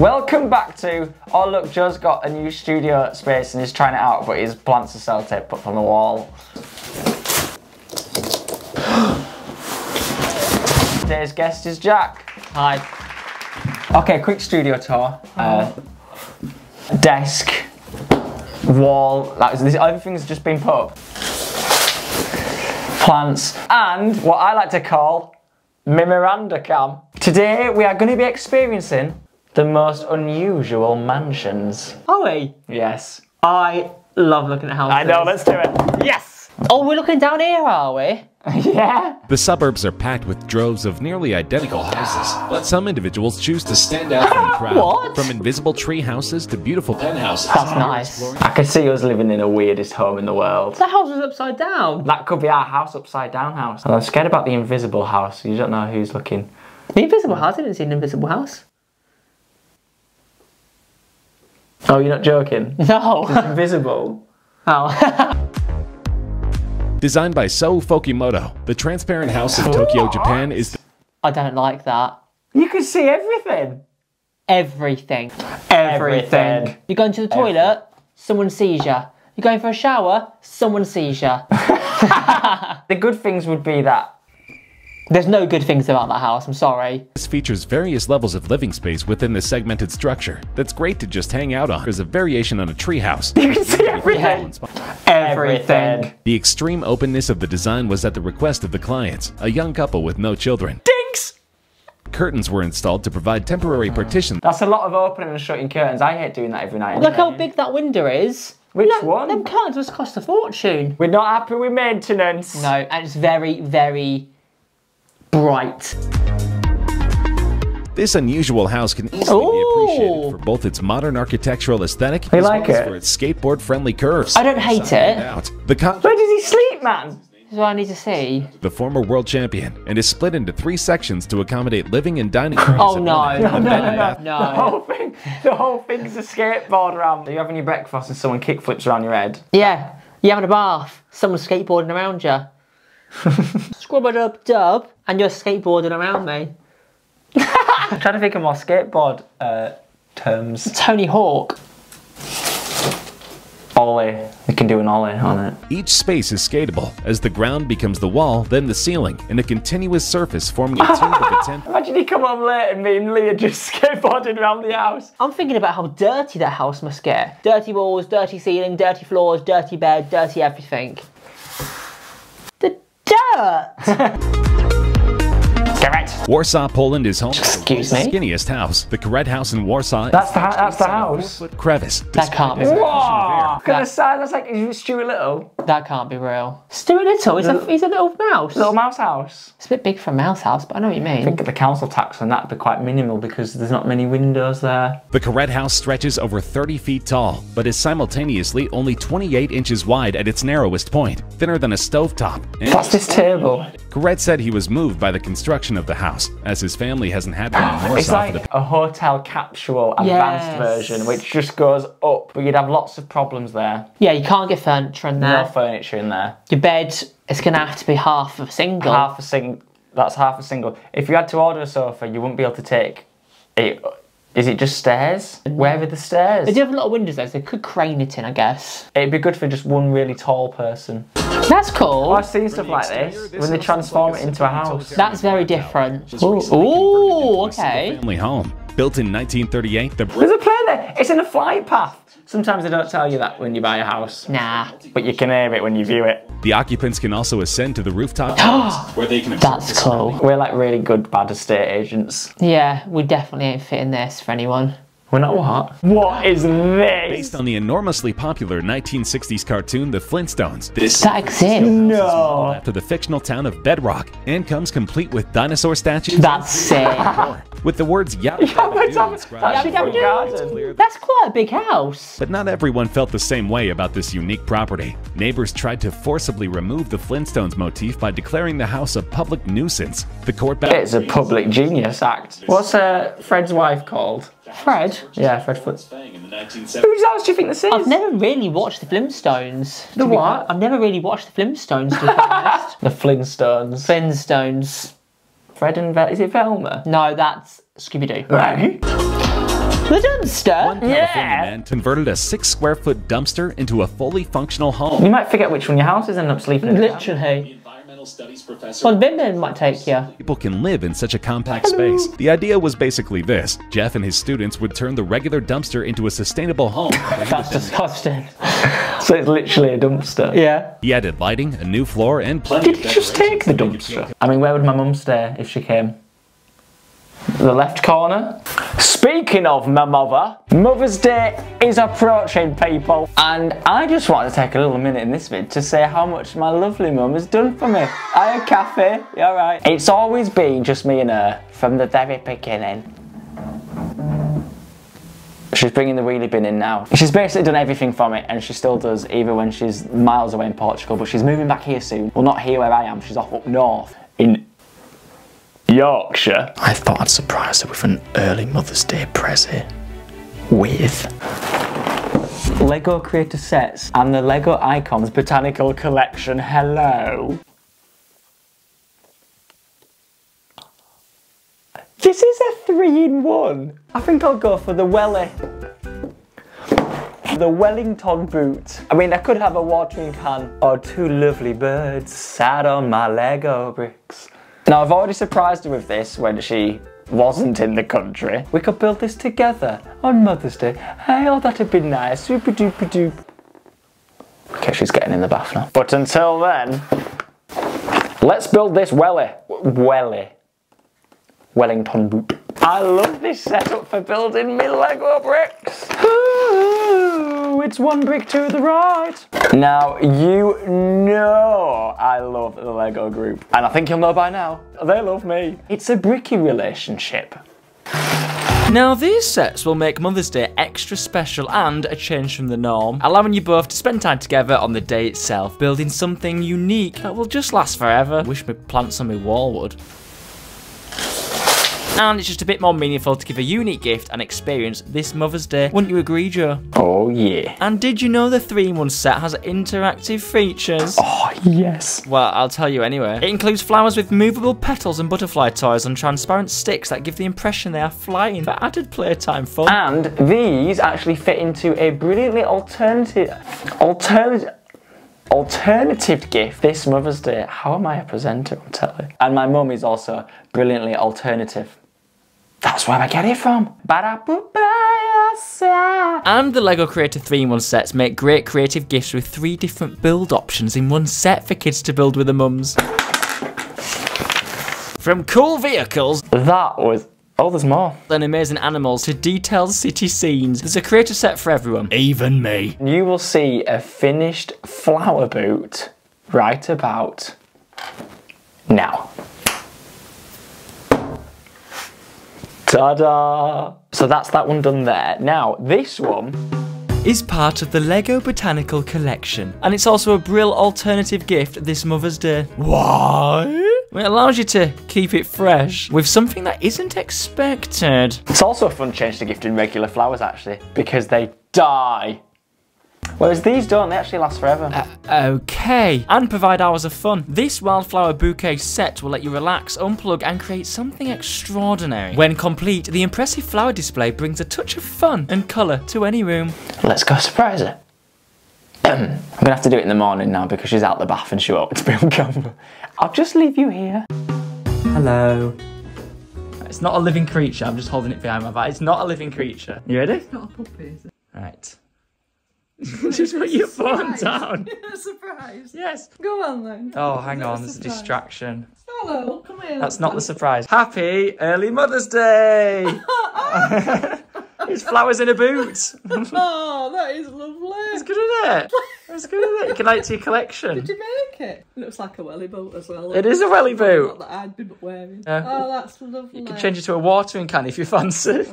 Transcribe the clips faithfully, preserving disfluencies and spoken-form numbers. Welcome back to, oh look, Joe's got a new studio space and he's trying it out, but his plants are sellotape put on the wall. Today's guest is Jack. Hi. Okay, quick studio tour. Uh, desk, wall, like, this, everything's just been put up. Plants, and what I like to call Mimoranda Cam. Today we are going to be experiencing the most unusual mansions. Are we? Yes. I love looking at houses. I know, let's do it. Yes! Oh, we're looking down here, are we? Yeah. The suburbs are packed with droves of nearly identical houses, but some individuals choose to stand out from the crowd. What? From invisible tree houses to beautiful penthouses. That's nice. I could see us living in the weirdest home in the world. That house was upside down. That could be our house, upside down house. And I'm scared about the invisible house. You don't know who's looking. The invisible house? I didn't see an invisible house. Oh, you're not joking? No. It's invisible. Oh. Designed by Sou Fujimoto, the transparent house of Tokyo, what? Japan is... I don't like that. You can see everything. Everything. Everything. You're going to the toilet, everything. Someone sees you. You're going for a shower, someone sees you. The good things would be that... There's no good things about that house, I'm sorry. This features various levels of living space within the segmented structure that's great to just hang out on. There's a variation on a tree house. You can see everything. Everything. The extreme openness of the design was at the request of the clients, a young couple with no children. Dinks! Curtains were installed to provide temporary partitions. That's a lot of opening and shutting curtains. I hate doing that every night. Look how big that window is. Which no, one? Them curtains must cost a fortune. We're not happy with maintenance. No, and it's very, very... bright. This unusual house can easily Ooh. be appreciated for both its modern architectural aesthetic I as like well it. as for its skateboard-friendly curves. I don't hate Inside it. Out. The Where does he sleep, man? That's what I need to see. The former world champion, and is split into three sections to accommodate living and dining areas. Oh no. No, no, no, no, no. The whole thing, the whole thing's a skateboard around. Are you having your breakfast and someone kickflips around your head? Yeah. You're having a bath. Someone's skateboarding around you. Scrub it up, dub, and you're skateboarding around me. I'm trying to think of more skateboard uh, terms. Tony Hawk. Ollie. You can do an ollie on it. Each space is skatable, as the ground becomes the wall, then the ceiling, and a continuous surface forming a tube of a tent. Imagine you come home late and me and Leah just skateboarding around the house. I'm thinking about how dirty that house must get. Dirty walls, dirty ceiling, dirty floors, dirty bed, dirty everything. Warsaw, Poland is home Excuse to the me? skinniest house. The Karet house in Warsaw. That's the, that's the house. Crevice. That can't be real. Look at the side. That's like Stuart Little. That can't be real. Stuart Little? He's, little, a, he's a little mouse. Little mouse house. It's a bit big for a mouse house, but I know what you mean. I think the council tax on that would be quite minimal because there's not many windows there. The Karet house stretches over thirty feet tall, but is simultaneously only twenty-eight inches wide at its narrowest point, thinner than a stovetop. What's this table? Karet said he was moved by the construction of the house, as his family hasn't had one in Warsaw. It's like the a hotel capsule advanced yes. version, which just goes up, but you'd have lots of problems there. Yeah, you can't get furniture in there. No furniture in there. Your bed is going to have to be half a single. Half a single. That's half a single. If you had to order a sofa, you wouldn't be able to take it. Is it just stairs? Where are the stairs? They do have a lot of windows though, so they could crane it in, I guess. It'd be good for just one really tall person. That's cool. I've seen stuff like this, when they transform it into a house. That's very different. Ooh, okay. Family home. Built in nineteen thirty-eight, the... There's a plane there! It's in a flight path! Sometimes they don't tell you that when you buy a house. Nah. But you can hear it when you view it. The occupants can also ascend to the rooftop where they can... That's cool. We're like really good bad estate agents. Yeah, we definitely ain't fitting this for anyone. We're not what? What is this? Based on the enormously popular nineteen sixties cartoon The Flintstones. This that exists? No. After the fictional town of Bedrock, and comes complete with dinosaur statues. That's sick. With the words Yabba Dabba Doo. That's quite a big house. But not everyone felt the same way about this unique property. Neighbors tried to forcibly remove the Flintstones motif by declaring the house a public nuisance. The court battle. It's a public genius act. What's uh, Fred's wife called? Fred? Yeah, Fred Foot. Whose house do you think this is? I've never really watched the Flintstones. The what? I've never really watched the Flintstones, to be honest. The Flintstones. Flintstones. Fred and Velma. Is it Velma? No, that's Scooby Doo. Right. The dumpster? One California yeah. man converted a six square foot dumpster into a fully functional home. You might forget which one your house is and end up sleeping in. Literally. Studies professor. Well, Binbin might take you. People can live in such a compact Hello. space. The idea was basically this. Jeff and his students would turn the regular dumpster into a sustainable home. That's disgusting. So it's literally a dumpster. Yeah. He added lighting, a new floor, and plenty of decorations. Did he just take the dumpster? I mean, where would my mum stay if she came? The left corner. Speaking of my mother, Mother's Day is approaching, people, and I just wanted to take a little minute in this vid to say how much my lovely mum has done for me. Hiya, Kathy, you alright? It's always been just me and her from the very beginning. She's bringing the wheelie bin in now. She's basically done everything from it, and she still does, even when she's miles away in Portugal, but she's moving back here soon. Well, not here where I am, she's off up north in Yorkshire. I thought I'd surprise her with an early Mother's Day present with Lego Creator Sets and the Lego Icons Botanical Collection. Hello. This is a three in one. I think I'll go for the welly. The Wellington boot. I mean, I could have a watering can or two lovely birds sat on my Lego bricks. Now, I've already surprised her with this when she wasn't in the country. We could build this together on Mother's Day. Hey, oh, that'd be nice. Super duper duper. Okay, she's getting in the bath now. But until then, let's build this welly. Welly. Wellington boot. I love this setup for building me Lego bricks. Ooh, it's one brick to the right. Now, you know I love the Lego group, and I think you'll know by now, they love me. It's a bricky relationship. Now, these sets will make Mother's Day extra special and a change from the norm, allowing you both to spend time together on the day itself, building something unique that will just last forever. Wish my plants on my wall would. And it's just a bit more meaningful to give a unique gift and experience this Mother's Day. Wouldn't you agree, Joe? Oh, yeah. And did you know the three in one set has interactive features? Oh, yes. Well, I'll tell you anyway. It includes flowers with movable petals and butterfly toys and transparent sticks that give the impression they are flying for added playtime fun. And these actually fit into a brilliantly alternative... Alternative... alternative gift this Mother's Day. How am I a presenter, I'm telling you. And my mum is also brilliantly alternative. That's where I get it from. And the Lego Creator three in one sets make great creative gifts with three different build options in one set for kids to build with their mums. From cool vehicles... That was... Oh, there's more. ...and amazing animals to detailed city scenes. There's a creator set for everyone. Even me. You will see a finished flower boot right about now. Ta-da! So that's that one done there. Now, this one is part of the Lego Botanical Collection, and it's also a brill alternative gift this Mother's Day. Why? It allows you to keep it fresh with something that isn't expected. It's also a fun change to gifting regular flowers, actually, because they die. Whereas these don't, they actually last forever. Uh, okay. And provide hours of fun. This wildflower bouquet set will let you relax, unplug, and create something extraordinary. When complete, the impressive flower display brings a touch of fun and colour to any room. Let's go surprise her. I'm gonna have to do it in the morning now because she's out the bath and she won't to be on camera. I'll just leave you here. Hello. It's not a living creature, I'm just holding it behind my back. It's not a living creature. You ready? It's not a puppy, is it? Right. Just put your phone down. Surprise. Yes. Go on then. Oh, hang on, there's a distraction. Hello, come here. That's not the surprise. Happy early Mother's Day! It's flowers in a boot. Oh, that is lovely. It's good, isn't it? It's good, isn't it? You can add it to your collection. Did you make it? It looks like a welly boot as well. It is a welly boot. Not that I'd be wearing. Uh, oh, that's lovely. You can change it to a watering can if you fancy.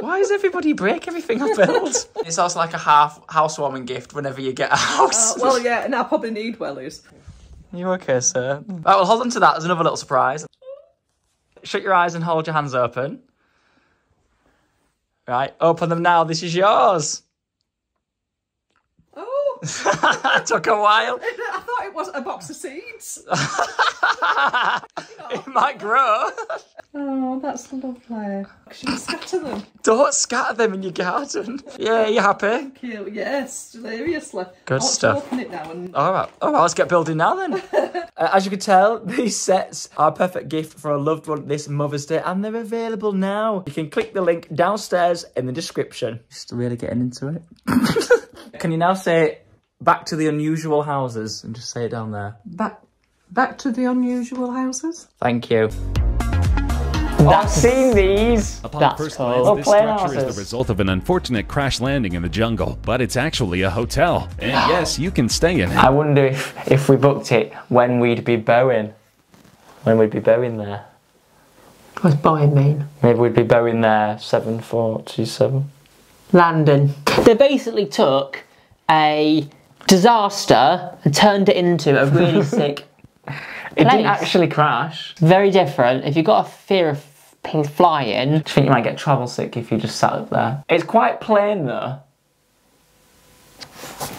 Why does everybody break everything I build? It's also like a half housewarming gift whenever you get a house. Uh, well, yeah, and I probably need wellies. You okay, sir? Right, well, hold on to that as another little surprise. Shut your eyes and hold your hands open. Right, open them now. This is yours. Oh. It took a while. I thought it was a box of seeds. You know. It might grow. Oh, that's lovely. Should we scatter them? Don't scatter them in your garden. Yeah, you happy? Thank you. Yes, seriously. Good stuff. Open it now and... All right. All right, let's get building now then. uh, as you can tell, these sets are a perfect gift for a loved one this Mother's Day, and they're available now. You can click the link downstairs in the description. Just really getting into it. Can you now say back to the unusual houses and just say it down there? Back, back to the unusual houses. Thank you. I've seen these. Upon first glance, this structure is the result of an unfortunate crash landing in the jungle, but it's actually a hotel. And yes, you can stay in it. I wonder if, if we booked it when we'd be bowing. When we'd be bowing there. What's bowing mean? Maybe we'd be bowing there seven four two seven. Landing. They basically took a disaster and turned it into a really sick... It didn't actually crash. Very different. If you've got a fear of things flying, I think you might get travel sick if you just sat up there. It's quite plain though.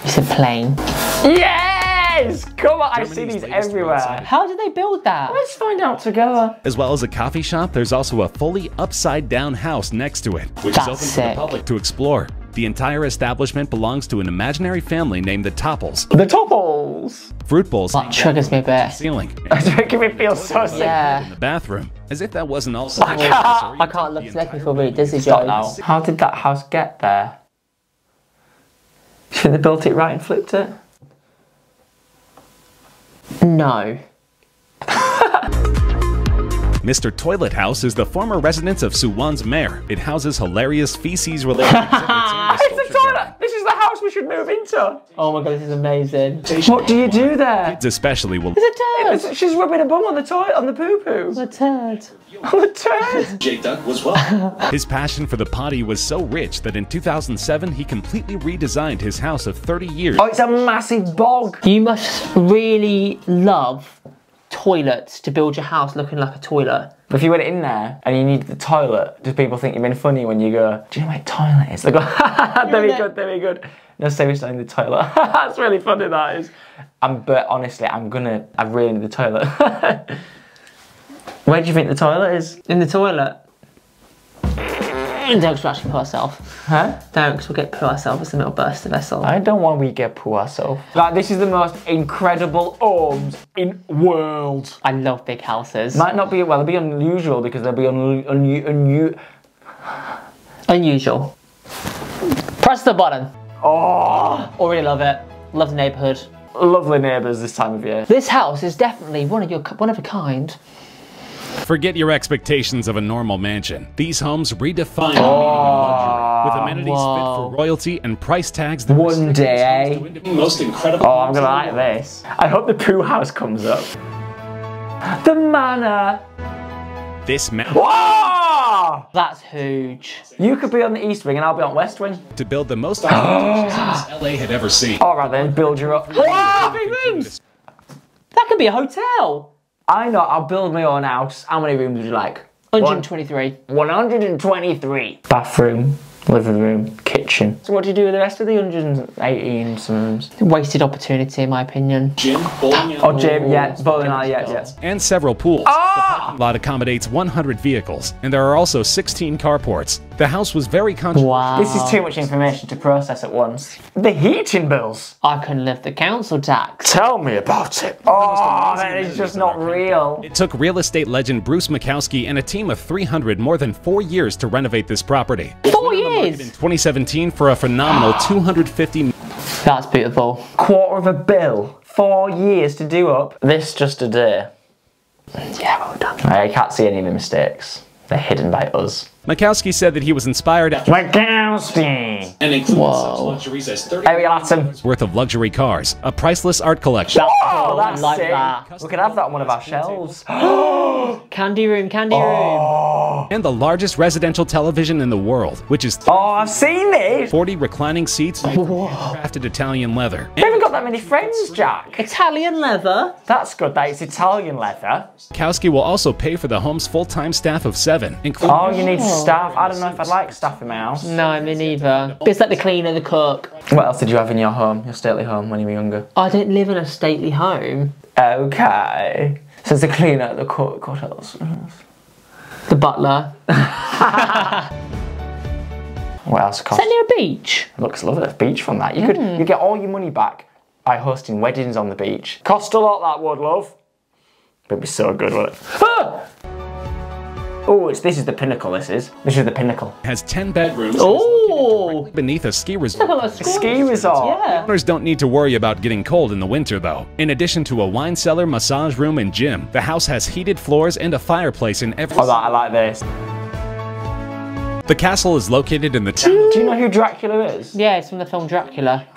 It's a plane. Yes! Come on, I see these everywhere. How did they build that? Let's find out together. As well as a coffee shop, there's also a fully upside down house next to it, which is open for the public to explore. The entire establishment belongs to an imaginary family named the Topples. The Topples! Fruit bowls. That triggers me a bit. Ceiling. That's making me feel so sick. Yeah. In the bathroom. As if that wasn't also... I can't, I can't look, it's making me feel really dizzy, Joe. How did that house get there? Should they built it right and flipped it? No. Mister Toilet House is the former residence of Suwan's mayor. It houses hilarious feces-related exhibits. It's a toilet! This is the house we should move into! Oh my god, this is amazing. What do you do there? Kids especially will... It's a turd! It, she's rubbing a bum on the toilet, on the poo-poo. On the turd. On the turd! Jake Duck was well. His passion for the potty was so rich that in two thousand seven, he completely redesigned his house of thirty years. Oh, it's a massive bog! You must really love... toilets to build your house looking like a toilet. But if you went in there and you needed the toilet, do people think you've been funny when you go, do you know where the toilet is? They go, ha very good, very good. No, seriously, I need the toilet. That's really funny, that is. I'm, but honestly, I'm gonna, I really need the toilet. Where do you think the toilet is? In the toilet. Don't, because we'll actually poo ourselves. Huh? Don't, because we'll get poo ourselves as a little burst of vessel. I don't want we get poo ourselves. Like, this is the most incredible homes in world. I love big houses. Might not be, well, it'll be unusual because they'll be un, un, un, un unusual. Press the button. Oh! Already love it. Love the neighbourhood. Lovely neighbours this time of year. This house is definitely one of your one of a kind. Forget your expectations of a normal mansion. These homes redefine oh, the meaning of luxury with amenities whoa. fit for royalty and price tags. That One day, eh? Most incredible. Oh, I'm gonna like this. I hope the poo house comes up. The manor. This manor. Whoa! That's huge. You could be on the East Wing and I'll be on West Wing. To build the most accommodations L A had ever seen. All right then, build your up. Whoa, big rooms. That could be a hotel. I know, I'll build my own house. How many rooms would you like? one hundred twenty-three. one hundred twenty-three. Bathroom, living room, kitchen. So what do you do with the rest of the one hundred eighteen some rooms? Wasted opportunity, in my opinion. Gym, bowling alley. Oh, gym, yeah, bowling alley, yeah, yeah. And several pools. Oh! The lot accommodates one hundred vehicles, and there are also sixteen carports. The house was very controversial. Wow. This is too much information to process at once. The heating bills. I can lift the council tax. Tell me about it. Oh, that is just not real. It took real estate legend Bruce Makowski and a team of three hundred more than four years to renovate this property. Four years? In twenty seventeen for a phenomenal two hundred fifty. That's beautiful. Quarter of a bill. Four years to do up. This just a day. Yeah, well done. I can't see any of the mistakes. They're hidden by us. Makowski said that he was inspired after Makowski! And includes such luxuries as thirty dollars worth of luxury cars, a priceless art collection. Oh, that's like that. We could have that on one of our shelves. Candy room, candy oh. room. And the largest residential television in the world, which is oh, I've seen this. forty reclining seats crafted Italian leather. We haven't got that many friends, Jack. Italian leather? That's good, that is Italian leather. Makowski will also pay for the home's full-time staff of seven, including... Oh, you need oh. staff. I don't know if I'd like staff in my house. No, me neither. It's like the cleaner, the cook. What else did you have in your home, your stately home, when you were younger? I didn't live in a stately home. Okay. So it's the cleaner, the cook, what else? The butler. What else costs? Is that near a beach? It looks lovely, a beach from that. You mm. could you get all your money back by hosting weddings on the beach. Cost a lot, that would, love. It'd be so good, wouldn't it? Ah! Oh, it's, this is the pinnacle, this is. This is the pinnacle. It has ten bedrooms. Oh! Beneath a ski resort. Like a ski resort. Yeah. Owners don't need to worry about getting cold in the winter, though. In addition to a wine cellar, massage room, and gym, the house has heated floors and a fireplace in every... Oh, that, I like this. The castle is located in the town. Do you know who Dracula is? Yeah, it's from the film Dracula.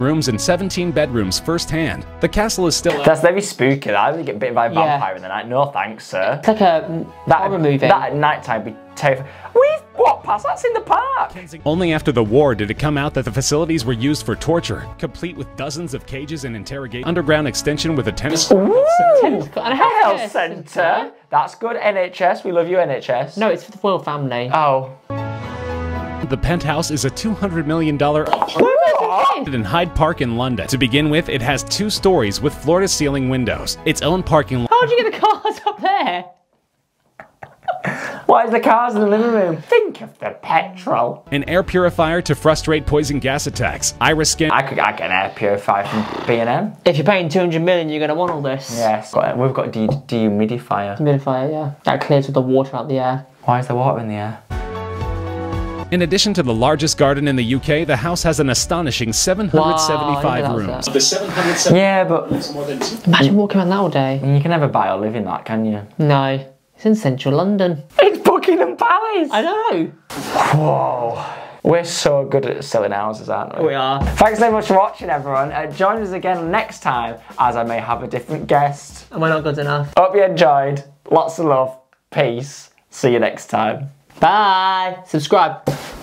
Rooms and seventeen bedrooms firsthand. The castle is still. That's very spooky. I would get bitten by a vampire yeah. in the night. No thanks, sir. It's like a that, horror movie. That at night time would be terrifying. We've walked past. That's in the park. Only after the war did it come out that the facilities were used for torture, complete with dozens of cages and interrogation. Underground extension with a tennis court and a health, health center. center. That's good, N H S. We love you, N H S. No, it's for the royal family. Oh. The penthouse is a two hundred million dollar apartment in Hyde Park in London. To begin with, it has two stories with floor-to-ceiling windows, its own parking lot. How'd you get the cars up there? Why is the cars in the living room? Think of the petrol. An air purifier to frustrate poison gas attacks. Iris scan. I could I get an air purifier from B and M. If you're paying two hundred million, you're gonna want all this. Yes. Got We've got a de dehumidifier. Dehumidifier, yeah. That clears with the water out the air. Why is the water in the air? In addition to the largest garden in the U K, the house has an astonishing seven hundred seventy-five wow, rooms. The seven hundred seventy-five yeah, but imagine walking around that all day. You can never buy or live in that, can you? No. It's in central London. It's Buckingham Palace! I know! Whoa. We're so good at selling houses, aren't we? We are. Thanks so much for watching, everyone. Uh, join us again next time, as I may have a different guest. Am I not good enough? Hope you enjoyed. Lots of love. Peace. See you next time. Bye. Subscribe.